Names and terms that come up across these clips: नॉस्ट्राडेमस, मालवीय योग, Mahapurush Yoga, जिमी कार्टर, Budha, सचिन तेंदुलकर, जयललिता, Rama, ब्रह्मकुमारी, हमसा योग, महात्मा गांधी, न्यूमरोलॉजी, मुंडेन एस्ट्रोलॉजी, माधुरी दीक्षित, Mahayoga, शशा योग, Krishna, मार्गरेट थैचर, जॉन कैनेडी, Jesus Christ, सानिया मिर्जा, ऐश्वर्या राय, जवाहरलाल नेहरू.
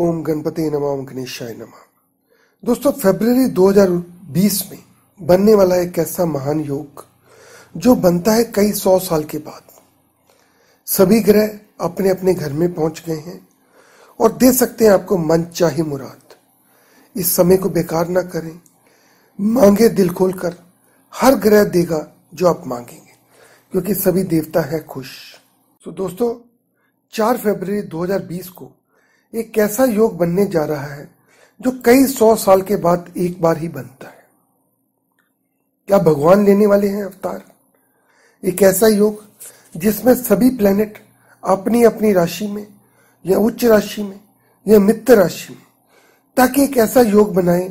ओम गणपति नमः, ओम गणेशाय नमः। दोस्तों, फरवरी 2020 में बनने वाला एक ऐसा महान योग जो बनता है कई सौ साल के बाद। सभी ग्रह अपने अपने घर में पहुंच गए हैं और दे सकते हैं आपको मन चाही मुराद। इस समय को बेकार ना करें, मांगे दिल खोल कर, हर ग्रह देगा जो आप मांगेंगे, क्योंकि सभी देवता है खुश। तो दोस्तों, 4 फरवरी 2020 को एक ऐसा योग बनने जा रहा है जो कई सौ साल के बाद एक बार ही बनता है। क्या भगवान लेने वाले हैं अवतार? एक ऐसा योग जिसमें सभी प्लेनेट अपनी अपनी राशि में या उच्च राशि में या मित्र राशि में, ताकि एक ऐसा योग बनाए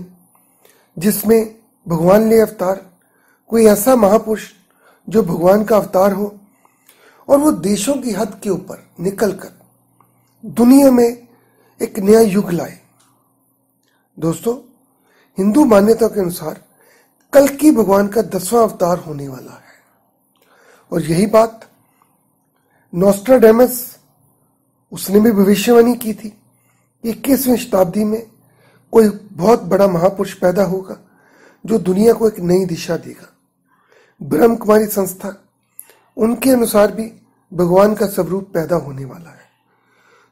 जिसमें भगवान ले अवतार। कोई ऐसा महापुरुष जो भगवान का अवतार हो और वो देशों की हद के ऊपर निकलकर दुनिया में एक नया युग लाए। दोस्तों, हिंदू मान्यता के अनुसार कल की भगवान का 10वां अवतार होने वाला है और यही बात नॉस्ट्राडेमस, उसने भी भविष्यवाणी की थी कि 21वीं शताब्दी में कोई बहुत बड़ा महापुरुष पैदा होगा जो दुनिया को एक नई दिशा देगा। ब्रह्मकुमारी संस्था, उनके अनुसार भी भगवान का स्वरूप पैदा होने वाला है।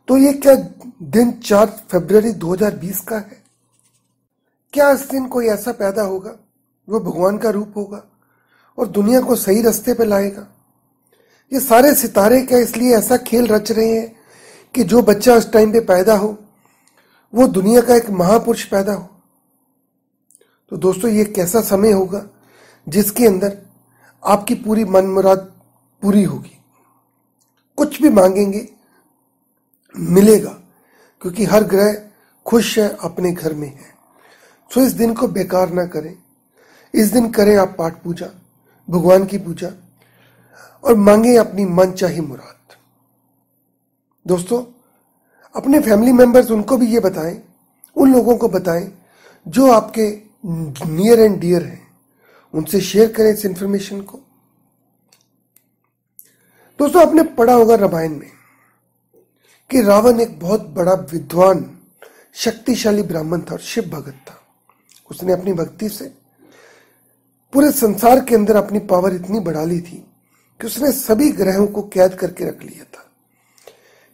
तो ये क्या दिन 4 फरवरी 2020 का है? क्या इस दिन कोई ऐसा पैदा होगा वो भगवान का रूप होगा और दुनिया को सही रास्ते पर लाएगा? ये सारे सितारे क्या इसलिए ऐसा खेल रच रहे हैं कि जो बच्चा उस टाइम पे पैदा हो वो दुनिया का एक महापुरुष पैदा हो? तो दोस्तों, ये कैसा समय होगा जिसके अंदर आपकी पूरी मन मुराद पूरी होगी। कुछ भी मांगेंगे मिलेगा, क्योंकि हर ग्रह खुश है, अपने घर में है। सो इस दिन को बेकार ना करें। इस दिन करें आप पाठ पूजा, भगवान की पूजा, और मांगे अपनी मनचाही मुराद। दोस्तों, अपने फैमिली मेंबर्स, उनको भी ये बताएं, उन लोगों को बताएं जो आपके नियर एंड डियर हैं, उनसे शेयर करें इस इंफॉर्मेशन को। दोस्तों, आपने पढ़ा होगा रामायण में कि रावण एक बहुत बड़ा विद्वान, शक्तिशाली ब्राह्मण था और शिव भगत था। उसने अपनी भक्ति से पूरे संसार के अंदर अपनी पावर इतनी बढ़ा ली थी कि उसने सभी ग्रहों को कैद करके रख लिया था।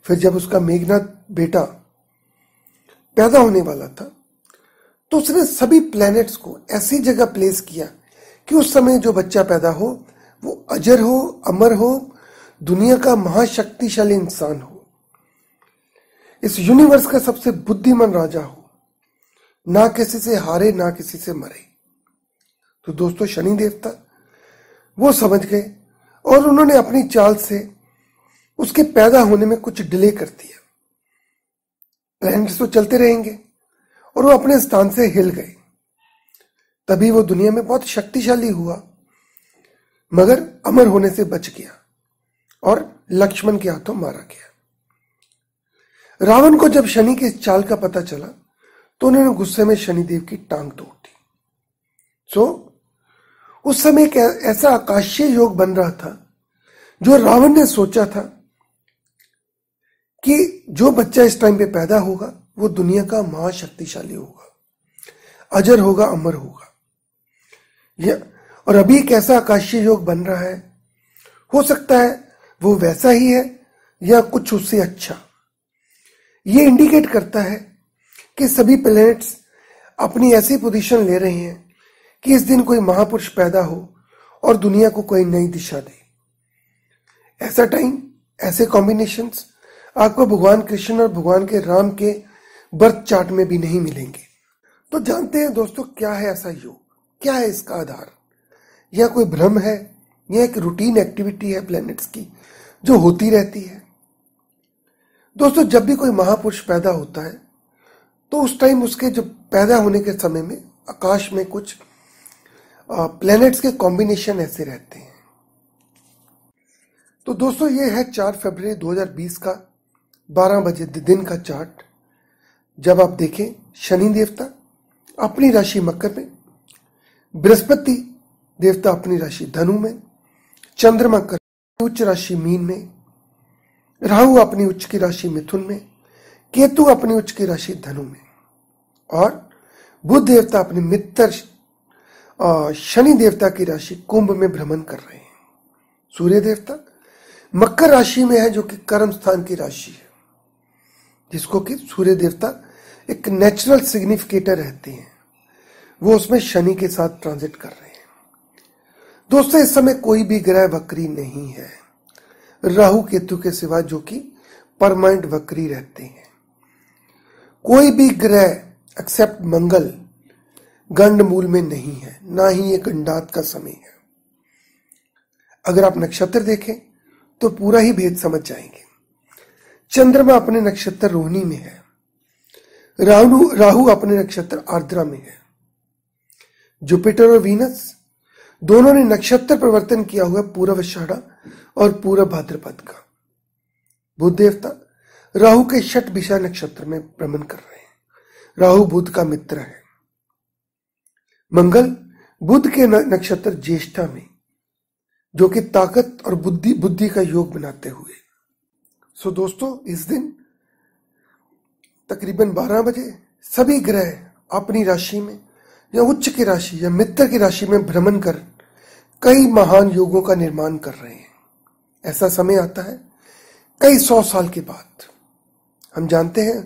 फिर जब उसका मेघनाथ बेटा पैदा होने वाला था तो उसने सभी प्लैनेट्स को ऐसी जगह प्लेस किया कि उस समय जो बच्चा पैदा हो वो अजर हो, अमर हो, दुनिया का महाशक्तिशाली इंसान हो, इस यूनिवर्स का सबसे बुद्धिमान राजा हो, ना किसी से हारे ना किसी से मरे। तो दोस्तों, शनि देवता वो समझ गए और उन्होंने अपनी चाल से उसके पैदा होने में कुछ डिले कर दिया। प्लैनेट्स तो चलते रहेंगे और वो अपने स्थान से हिल गए, तभी वो दुनिया में बहुत शक्तिशाली हुआ, मगर अमर होने से बच गया और लक्ष्मण के हाथों मारा गया। रावण को जब शनि के चाल का पता चला तो उन्होंने गुस्से में शनिदेव की टांग तोड़ दी। उस समय एक ऐसा आकाशीय योग बन रहा था जो रावण ने सोचा था कि जो बच्चा इस टाइम पे पैदा होगा वो दुनिया का महाशक्तिशाली होगा, अजर होगा, अमर होगा। और अभी एक ऐसा आकाशीय योग बन रहा है, हो सकता है वो वैसा ही है या कुछ उससे अच्छा। ये इंडिकेट करता है कि सभी प्लैनेट्स अपनी ऐसी पोजीशन ले रहे हैं कि इस दिन कोई महापुरुष पैदा हो और दुनिया को कोई नई दिशा दे। ऐसा टाइम, ऐसे कॉम्बिनेशंस आपको भगवान कृष्ण और भगवान के राम के बर्थ चार्ट में भी नहीं मिलेंगे। तो जानते हैं दोस्तों, क्या है ऐसा योग, क्या है इसका आधार, या कोई भ्रम है या एक रूटीन एक्टिविटी है प्लैनेट्स की जो होती रहती है। दोस्तों, जब भी कोई महापुरुष पैदा होता है तो उस टाइम उसके जो पैदा होने के समय में आकाश में कुछ प्लैनेट्स के कॉम्बिनेशन ऐसे रहते हैं। तो दोस्तों, ये है 4 फरवरी 2020 का 12 बजे दिन का चार्ट। जब आप देखें, शनि देवता अपनी राशि मकर में, बृहस्पति देवता अपनी राशि धनु में, चंद्रमा उच्च राशि मीन में, राहु अपनी उच्च की राशि मिथुन में, केतु अपनी उच्च की राशि धनु में और बुध देवता अपने मित्र शनि देवता की राशि कुंभ में भ्रमण कर रहे हैं। सूर्य देवता मकर राशि में है जो कि कर्म स्थान की राशि है, जिसको कि सूर्य देवता एक नेचुरल सिग्निफिकेटर रहते हैं, वो उसमें शनि के साथ ट्रांजिट कर रहे हैं। दोस्तों, इस समय कोई भी ग्रह वक्री नहीं है राहु केतु के सिवा, जो कि परमानेंट वक्री रहते हैं। कोई भी ग्रह एक्सेप्ट मंगल गंड मूल में नहीं है, ना ही ये गंडात का समय है। अगर आप नक्षत्र देखें तो पूरा ही भेद समझ जाएंगे। चंद्रमा अपने नक्षत्र रोहिणी में है, राहु अपने नक्षत्र आर्द्रा में है। जुपिटर और वीनस दोनों ने नक्षत्र परिवर्तन किया हुआ पूर्व आषाढ़ा और पूर्व भाद्रपद का। बुध देवता राहु के शतभिषा नक्षत्र में भ्रमण कर रहे हैं। राहु बुध का मित्र है। मंगल बुध के नक्षत्र ज्येष्ठा में, जो कि ताकत और बुद्धि का योग बनाते हुए। सो दोस्तों, इस दिन तकरीबन 12 बजे सभी ग्रह अपनी राशि में या उच्च की राशि या मित्र की राशि में भ्रमण कर कई महान योगों का निर्माण कर रहे हैं। ऐसा समय आता है कई 100 साल के बाद। हम जानते हैं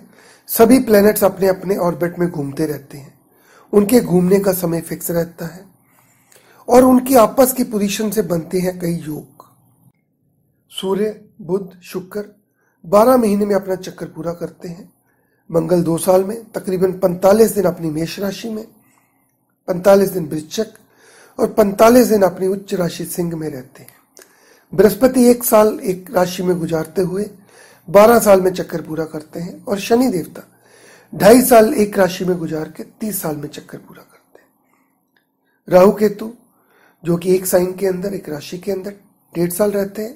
सभी प्लैनेट्स अपने अपने ऑर्बिट में घूमते रहते हैं, उनके घूमने का समय फिक्स रहता है और उनकी आपस की पोजीशन से बनते हैं कई योग। सूर्य बुध शुक्र 12 महीने में अपना चक्कर पूरा करते हैं। मंगल 2 साल में तकरीबन 45 दिन अपनी मेष राशि में, 45 दिन वृश्चिक और 45 दिन अपनी उच्च राशि सिंह में रहते हैं। बृहस्पति 1 साल एक राशि में गुजारते हुए 12 साल में चक्कर पूरा करते हैं और शनि देवता 2.5 साल एक राशि में गुजार के 30 साल में चक्कर पूरा करते हैं। राहु केतु जो कि एक साइन के अंदर एक राशि के अंदर 1.5 साल रहते हैं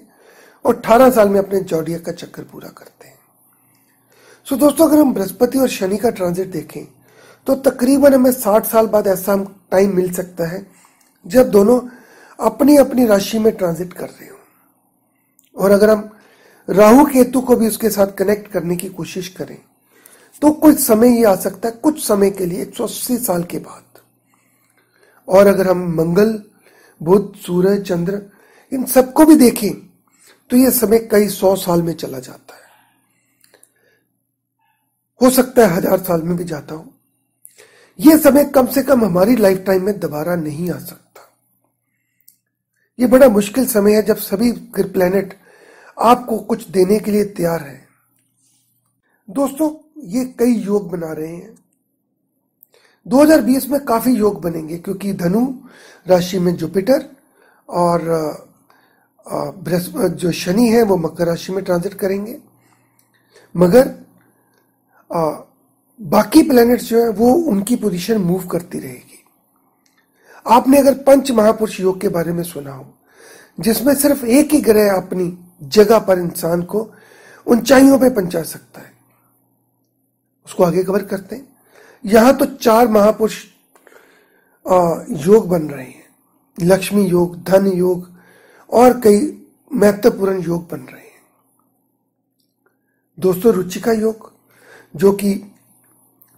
और 18 साल में अपने जॉडियक का चक्कर पूरा करते हैं। सो दोस्तों, अगर हम बृहस्पति और शनि का ट्रांजिट देखें तो तकरीबन हमें 60 साल बाद ऐसा टाइम मिल सकता है जब दोनों अपनी अपनी राशि में ट्रांजिट कर रहे हो। और अगर हम राहु केतु को भी उसके साथ कनेक्ट करने की कोशिश करें तो कुछ समय ये आ सकता है, कुछ समय के लिए 180 साल के बाद। और अगर हम मंगल बुध सूर्य चंद्र इन सबको भी देखें तो ये समय कई 100 साल में चला जाता है। हो सकता है 1000 साल में भी जाता हो। यह समय कम से कम हमारी लाइफ टाइम में दोबारा नहीं आ सकता। यह बड़ा मुश्किल समय है जब सभी प्लेनेट आपको कुछ देने के लिए तैयार है। दोस्तों, ये कई योग बना रहे हैं। 2020 में काफी योग बनेंगे क्योंकि धनु राशि में जुपिटर और जो शनि है वो मकर राशि में ट्रांजिट करेंगे, मगर बाकी प्लैनेट्स जो है वो उनकी पोजीशन मूव करती रहेगी। आपने अगर पंच महापुरुष योग के बारे में सुना हो, जिसमें सिर्फ एक ही ग्रह अपनी जगह पर इंसान को ऊंचाइयों पे पहुंचा सकता है, उसको आगे कवर करते हैं। यहां तो 4 महापुरुष योग बन रहे हैं, लक्ष्मी योग, धन योग और कई महत्वपूर्ण योग बन रहे हैं। दोस्तों, रुचि का योग जो कि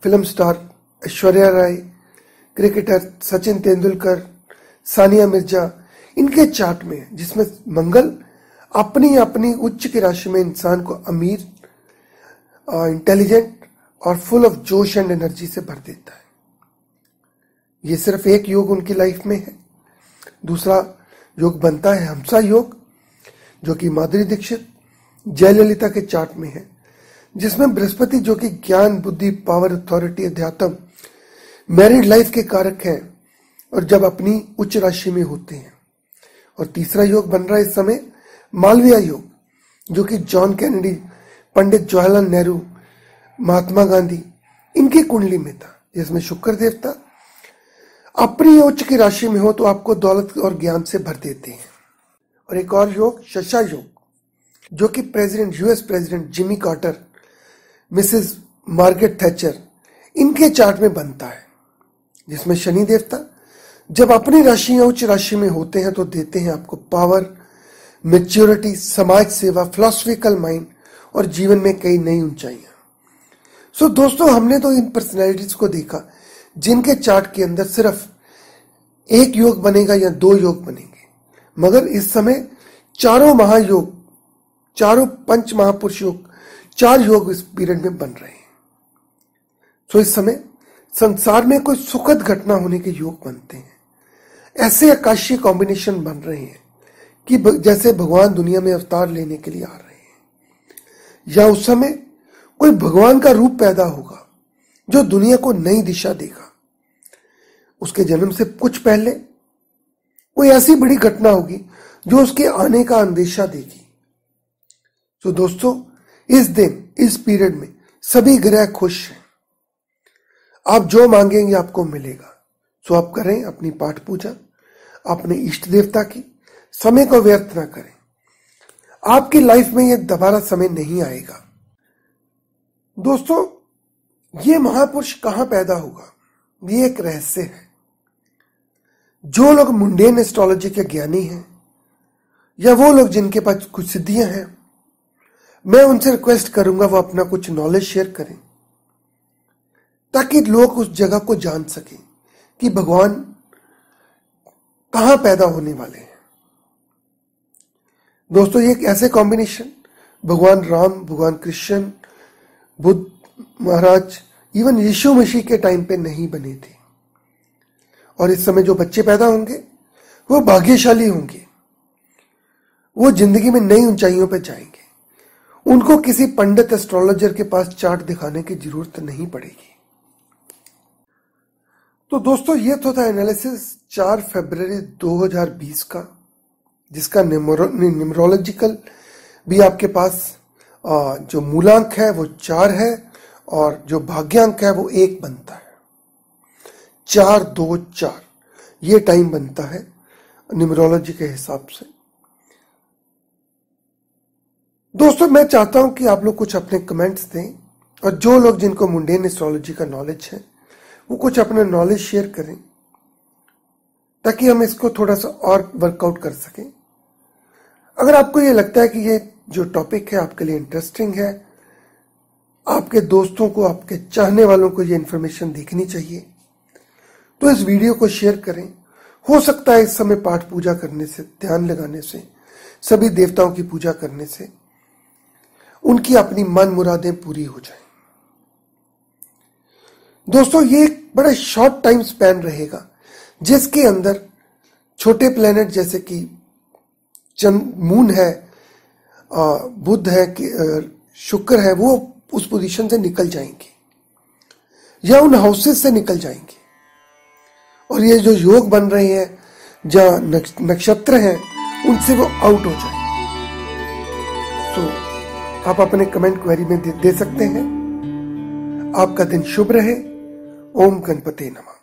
film star ऐश्वर्या राय, cricketer सचिन तेंदुलकर, सानिया मिर्जा इनके चार्ट में है, जिसमें मंगल अपनी अपनी उच्च की राशि में इंसान को अमीर, इंटेलिजेंट और फुल ऑफ जोश एंड एनर्जी से भर देता है। ये सिर्फ एक योग उनकी लाइफ में है। दूसरा योग बनता है हमसा योग जो कि माधुरी दीक्षित जयललिता के चार्ट में है, जिसमें बृहस्पति जो कि ज्ञान बुद्धि पावर अथॉरिटी अध्यात्म मैरिड लाइफ के कारक हैं और जब अपनी उच्च राशि में होते हैं। और तीसरा योग बन रहा है इस समय मालवीय योग जो कि जॉन कैनेडी, पंडित जवाहरलाल नेहरू, महात्मा गांधी इनकी कुंडली में था, जिसमें शुक्र देवता अपनी उच्च की राशि में हो तो आपको दौलत और ज्ञान से भर देते हैं। और एक और योग शशा योग जो कि US president जिमी कार्टर, Mrs मार्गरेट थैचर इनके चार्ट में बनता है, जिसमें शनि देवता जब अपनी राशि या उच्च राशि में होते हैं तो देते हैं आपको पावर, मैच्योरिटी, समाज सेवा, फिलोसफिकल माइंड और जीवन में कई नई ऊंचाइयां। सो दोस्तों, हमने तो इन पर्सनैलिटीज को देखा जिनके चार्ट के अंदर सिर्फ एक योग बनेगा या दो योग बनेंगे, मगर इस समय चारों महायोग, चारों पंच महापुरुष योग, चार योग इस पीरियड में बन रहे हैं। तो इस समय संसार में कोई सुखद घटना होने के योग बनते हैं, ऐसे आकाशीय कॉम्बिनेशन बन रहे हैं कि जैसे भगवान दुनिया में अवतार लेने के लिए आ रहे हैं, या उस समय कोई भगवान का रूप पैदा होगा जो दुनिया को नई दिशा देगा। उसके जन्म से कुछ पहले कोई ऐसी बड़ी घटना होगी जो उसके आने का अंदेशा देगी। तो दोस्तों, इस दिन, इस पीरियड में सभी ग्रह खुश हैं। आप जो मांगेंगे आपको मिलेगा। सो आप करें अपनी पाठ पूजा, अपने इष्ट देवता की, समय को व्यर्थ ना करें। आपकी लाइफ में यह दोबारा समय नहीं आएगा। दोस्तों, ये महापुरुष कहां पैदा होगा, ये एक रहस्य है। जो लोग मुंडेन एस्ट्रोलॉजी के ज्ञानी हैं या वो लोग जिनके पास कुछ सिद्धियां हैं, मैं उनसे रिक्वेस्ट करूंगा वो अपना कुछ नॉलेज शेयर करें ताकि लोग उस जगह को जान सकें कि भगवान कहां पैदा होने वाले हैं। दोस्तों, ये एक ऐसे कॉम्बिनेशन भगवान राम, भगवान कृष्ण, बुद्ध महाराज, इवन यीशु मसीह के टाइम पे नहीं बने थे। और इस समय जो बच्चे पैदा होंगे वो भाग्यशाली होंगे, वो जिंदगी में नई ऊंचाइयों पर जाएंगे। उनको किसी पंडित एस्ट्रोलॉजर के पास चार्ट दिखाने की जरूरत नहीं पड़ेगी। तो दोस्तों, ये तो था एनालिसिस 4 फरवरी 2020 का, जिसका न्यूमरोलॉजिकल भी आपके पास जो मूलांक है वो 4 है और जो भाग्यांक है वो 1 बनता है। 4-2-4 ये टाइम बनता है न्यूमरोलॉजी के हिसाब से। दोस्तों, मैं चाहता हूं कि आप लोग कुछ अपने कमेंट्स दें और जो लोग जिनको मुंडेन एस्ट्रोलॉजी का नॉलेज है वो कुछ अपना नॉलेज शेयर करें ताकि हम इसको थोड़ा सा और वर्कआउट कर सकें। अगर आपको ये लगता है कि ये जो टॉपिक है आपके लिए इंटरेस्टिंग है, आपके दोस्तों को, आपके चाहने वालों को ये इन्फॉर्मेशन दिखनी चाहिए, तो इस वीडियो को शेयर करें। हो सकता है इस समय पाठ पूजा करने से, ध्यान लगाने से, सभी देवताओं की पूजा करने से उनकी अपनी मन मुरादें पूरी हो जाएं। दोस्तों, ये एक बड़ा शॉर्ट टाइम स्पैन रहेगा जिसके अंदर छोटे प्लेनेट जैसे कि मून है, बुध है, शुक्र है, वो उस पोजीशन से निकल जाएंगे या उन हाउसेस से निकल जाएंगे। और ये जो योग बन रहे हैं जहाँ नक्षत्र हैं उनसे वो आउट हो जाएंगे। तो आप अपने कमेंट क्वेरी में दे सकते हैं। आपका दिन शुभ रहे। ओम गणपते नमः।